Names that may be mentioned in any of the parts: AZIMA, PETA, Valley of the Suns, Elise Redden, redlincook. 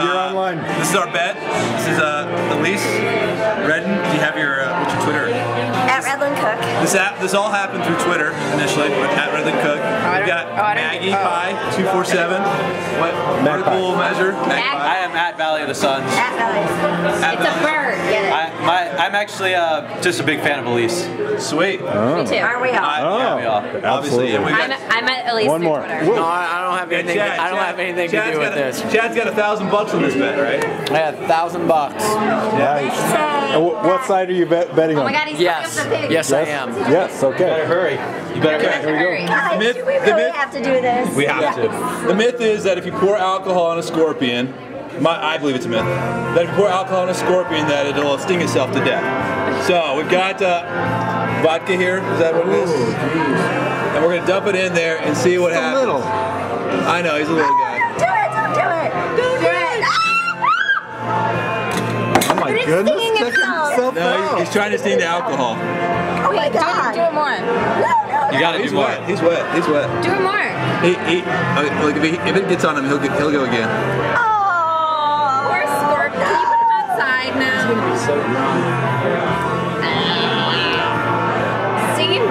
You're online. This is our bet. This is Elise Redden. Do you have your what's your Twitter? @redlincook. This all happened through Twitter initially, but @redlincook. We've got Maggie Pie 247. What vertical measure? I am @Valley of the Suns. It's a bird. Get it. I'm actually just a big fan of Elise. Sweet. Oh. Me too. Aren't we all? Yeah, we all. Absolutely. Obviously. I'm @Elise. One more. No, I don't have anything. Chad, I don't have anything to do with this. Chad's got $1,000 on this bet, right? I have $1,000. Nice. What side are you betting on? Oh my God, he's yes, I am. Yes, okay. You better hurry. You better hurry. God, the myth, do we really have to do this? We have to. The myth is that if you pour alcohol on a scorpion, I believe it's a myth, that if you pour alcohol on a scorpion, that it'll sting itself to death. So we've got vodka here. Is that what it is? And we're gonna dump it in there and see what happens. Little. I know he's a little guy. Goodness, no, he's trying to sting the alcohol. Oh my God! Do it more. No, you gotta do more. He's wet. He's wet. Do it more. If it gets on him, he'll go again. Oh, poor scorpion. Can you put him outside now? It's gonna be so wrong. Singing.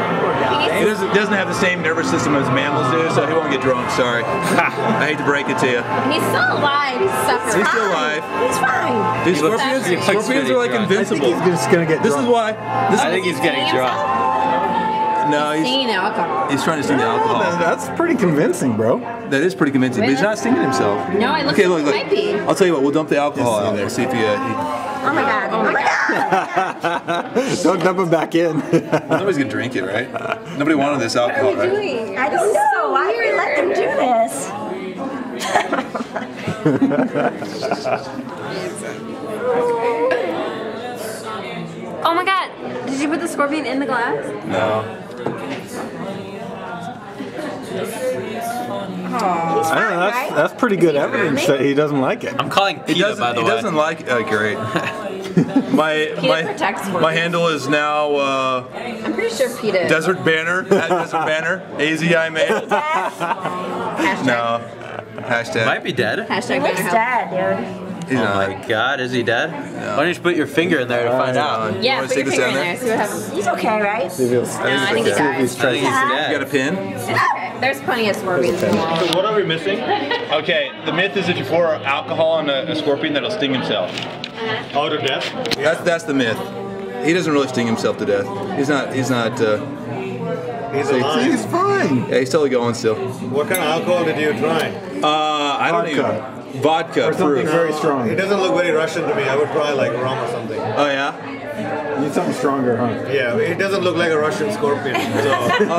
He doesn't have the same nervous system as mammals do, so he won't get drunk. Sorry. I hate to break it to you. He's still alive. He's suffering. He's still alive. He's fine. Dude, scorpions are like invincible. I think he's just gonna get drunk. This is why. I think he's getting drunk. No, he's stinging the alcohol. He's trying to sting the alcohol. That's pretty convincing, bro. That is pretty convincing. But he's not stinging himself. No, I look. Might be. I'll tell you what. We'll dump the alcohol out there. See if he. Oh my God. Oh my God. Don't dump them back in. Well, nobody's gonna drink it, right? Nobody wanted this alcohol, right? What are we doing? I don't know. So why do we let them do this? Oh my God! Did you put the scorpion in the glass? No. Aww. I don't know, that's pretty good evidence that he doesn't like it. I'm calling PETA, by the way. He doesn't like it. Great. my handle is now. I'm pretty sure PETA. Desert banner. Desert banner. AZIMA. No. Hashtag. Might be dead. Hashtag. He's dead, dude. Oh my God, is he dead? No. Why don't you just put your finger in there to find out? Yeah, put your finger in there, see what happens. He's okay, right? I think he dies. I think he's dead. You got a pin? Okay. There's plenty of scorpions. So what are we missing? Okay, the myth is that you pour alcohol on a scorpion, that'll sting himself. Oh, to death? That's the myth. He doesn't really sting himself to death. He's fine. Yeah, he's totally going still. What kind of alcohol did you try? I don't even. Vodka, or something very strong. It doesn't look very Russian to me. I would probably like rum or something. Oh yeah? You need something stronger, huh? Yeah, it doesn't look like a Russian scorpion. So. A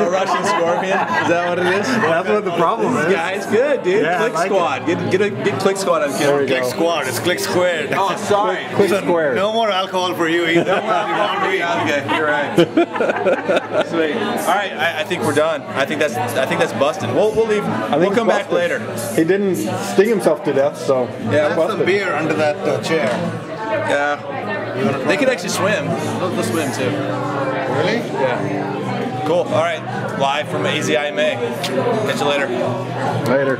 Russian scorpion? Is that what it is? That's what the problem is. Yeah, it's good, dude. Yeah, click squad. Get click squad. I'm kidding. Click squad. It's click squared. Oh, sorry. Click squared. No more alcohol for you either. Okay, you're right. Sweet. All right, I think we're done. I think that's busted. We'll leave. We'll come back later. He didn't sting himself to death. So yeah, that's the beer under that chair. Yeah, they could actually swim. They'll swim too. Really? Yeah. Cool. All right, live from AZIMA. Catch you later. Later.